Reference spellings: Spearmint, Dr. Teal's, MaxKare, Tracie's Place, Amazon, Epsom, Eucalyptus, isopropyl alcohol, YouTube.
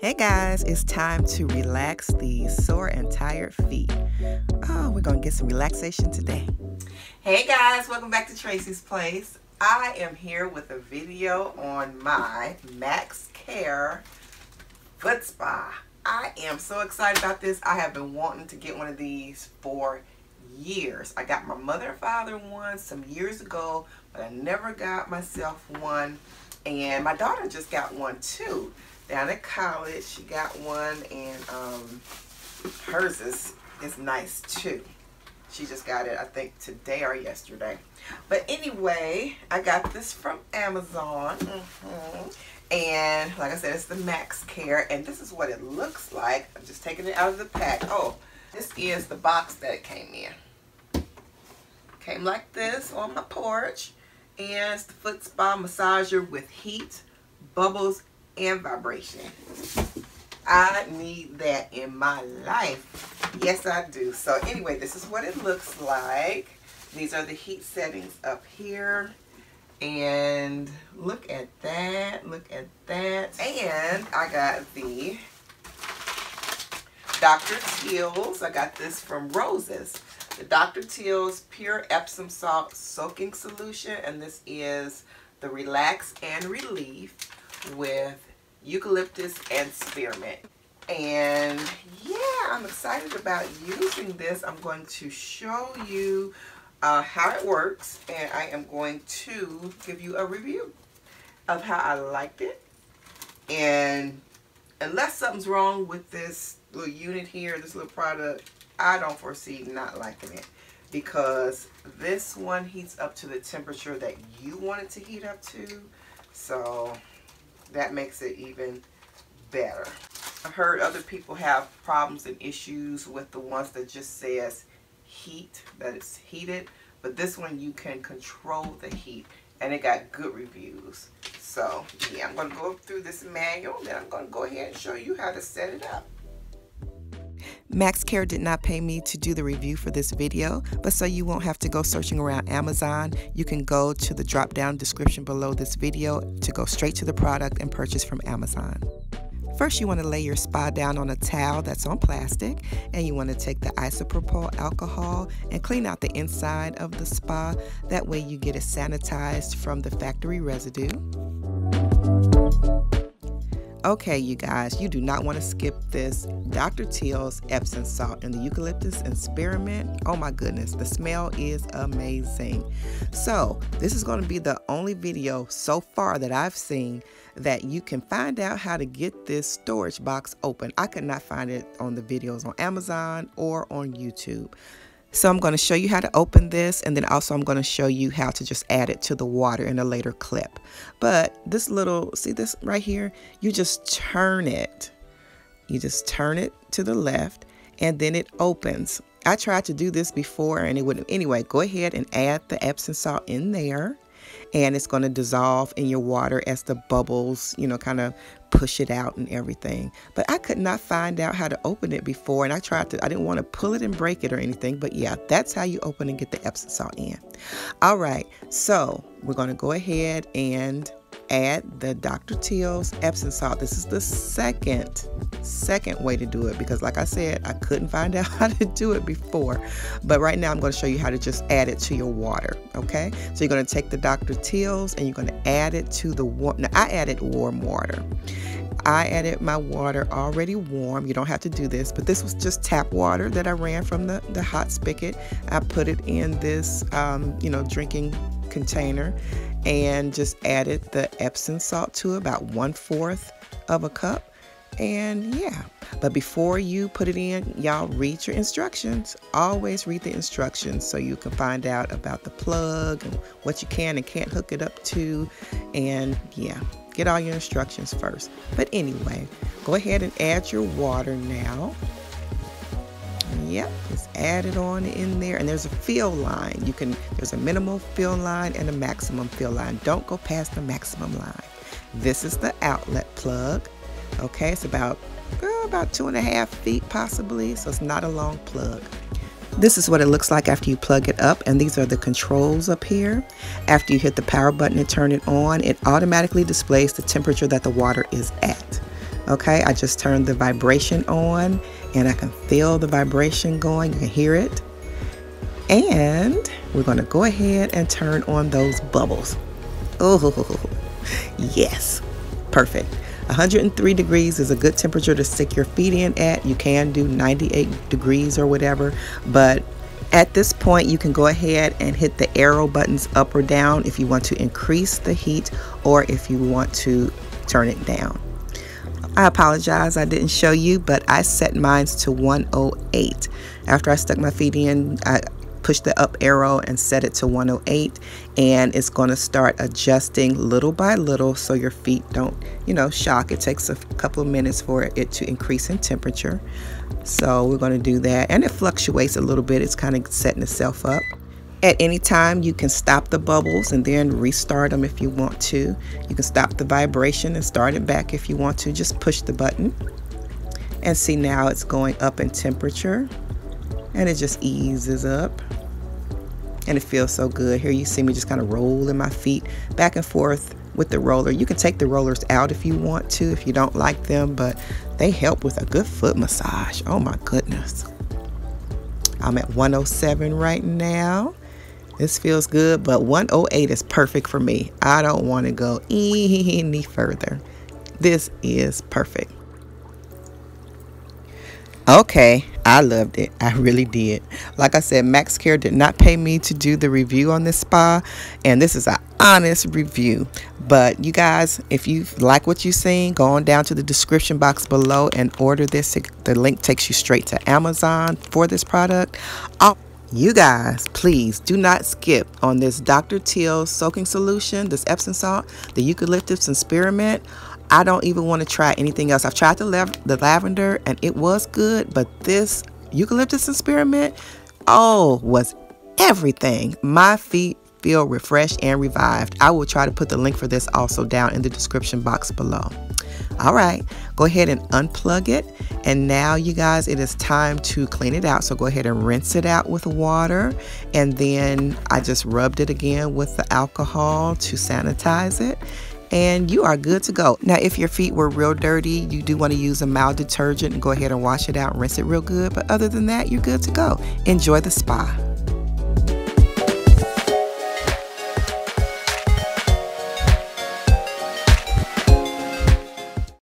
Hey guys, it's time to relax the sore and tired feet. Oh, we're gonna get some relaxation today. Hey guys, welcome back to Tracie's Place. I am here with a video on my MaxKare foot spa. I am so excited about this. I have been wanting to get one of these for years. I got my mother and father one some years ago, but I never got myself one. And my daughter just got one too. Down at college, she got one, and hers is nice too. She just got it, I think, today or yesterday. But anyway, I got this from Amazon. And like I said, it's the MaxKare, and this is what it looks like. I'm just taking it out of the pack. Oh, this is the box that it came in. Came like this on my porch. And it's the foot spa massager with heat, bubbles, and vibration. I need that in my life. Yes, I do. So anyway, this is what it looks like. These are the heat settings up here. And look at that. Look at that. And I got the Dr. Teal's. I got this from Rose's. The Dr. Teal's Pure Epsom Salt Soaking Solution. And this is the Relax and Relief with Eucalyptus and Spearmint. And yeah, I'm excited about using this. I'm going to show you how it works, and I am going to give you a review of how I liked it. And unless something's wrong with this little unit here, this little product, I don't foresee not liking it, because this one heats up to the temperature that you want it to heat up to. So that makes it even better. I've heard other people have problems and issues with the ones that just says heat, that it's heated, but this one you can control the heat, and it got good reviews. So yeah, I'm going to go through this manual, then I'm going to go ahead and show you how to set it up. MaxKare did not pay me to do the review for this video, but so you won't have to go searching around Amazon, you can go to the drop down description below this video to go straight to the product and purchase from Amazon. First, you want to lay your spa down on a towel that's on plastic, and you want to take the isopropyl alcohol and clean out the inside of the spa. That way you get it sanitized from the factory residue. Okay, you guys, you do not want to skip this Dr. Teal's Epsom salt and the eucalyptus and spearmint. Oh my goodness, the smell is amazing. So this is going to be the only video so far that I've seen that you can find out how to get this storage box open. I could not find it on the videos on Amazon or on YouTube. So I'm going to show you how to open this, and then also I'm going to show you how to just add it to the water in a later clip. But this little, see this right here? You just turn it. You just turn it to the left, and then it opens. I tried to do this before and it wouldn't. Anyway, go ahead and add the Epsom salt in there, and it's going to dissolve in your water as the bubbles, you know, kind of push it out and everything. But I could not find out how to open it before, and I tried to, I didn't want to pull it and break it or anything, but yeah, that's how you open and get the Epsom salt in. All right, so we're going to go ahead and add the Dr. Teal's Epsom salt. This is the second way to do it, because like I said, I couldn't find out how to do it before. But right now I'm going to show you how to just add it to your water. Okay, so you're going to take the Dr. Teal's and you're going to add it to the warm. Now I added warm water. I added my water already warm. You don't have to do this, but this was just tap water that I ran from the hot spigot. I put it in this you know, drinking container, and just added the Epsom salt to about 1/4 of a cup. And yeah, but before you put it in, y'all read your instructions. Always read the instructions so you can find out about the plug and what you can and can't hook it up to. And yeah, get all your instructions first. But anyway, go ahead and add your water now. Yep, just add it on in there, and there's a fill line. You can, there's a minimal fill line and a maximum fill line. Don't go past the maximum line. This is the outlet plug. Okay, it's about 2.5 feet possibly, so it's not a long plug. This is what it looks like after you plug it up, and these are the controls up here. After you hit the power button and turn it on, it automatically displays the temperature that the water is at. Okay, I just turned the vibration on and I can feel the vibration going. You can hear it. And we're going to go ahead and turn on those bubbles. Oh, yes. Perfect. 103 degrees is a good temperature to stick your feet in at. You can do 98 degrees or whatever, but at this point you can go ahead and hit the arrow buttons up or down if you want to increase the heat or if you want to turn it down. I apologize, I didn't show you, but I set mine to 108. After I stuck my feet in, I push the up arrow and set it to 108, and it's going to start adjusting little by little so your feet don't, you know, shock. It takes a couple of minutes for it to increase in temperature. So we're going to do that, and it fluctuates a little bit. It's kind of setting itself up. At any time you can stop the bubbles and then restart them if you want to. You can stop the vibration and start it back if you want to. Just push the button and see, now it's going up in temperature. And it just eases up and it feels so good. Here you see me just kind of rolling my feet back and forth with the roller. You can take the rollers out if you want to, if you don't like them, but they help with a good foot massage. Oh my goodness. I'm at 107 right now. This feels good, but 108 is perfect for me. I don't want to go any further. This is perfect. Okay, I loved it. I really did. Like I said, MaxKare did not pay me to do the review on this spa, and this is an honest review. But you guys, if you like what you've seen, go on down to the description box below and order this. The link takes you straight to Amazon for this product. You guys, please do not skip on this Dr. Teal's soaking solution, this Epsom salt, the eucalyptus and spearmint. I don't even want to try anything else. I've tried the lavender and it was good, but this eucalyptus and spearmint, oh, was everything. My feet feel refreshed and revived. I will try to put the link for this also down in the description box below. All right, go ahead and unplug it. And now you guys, it is time to clean it out. So go ahead and rinse it out with water. And then I just rubbed it again with the alcohol to sanitize it. And you are good to go. Now, if your feet were real dirty, you do want to use a mild detergent and go ahead and wash it out, rinse it real good. But other than that, you're good to go. Enjoy the spa.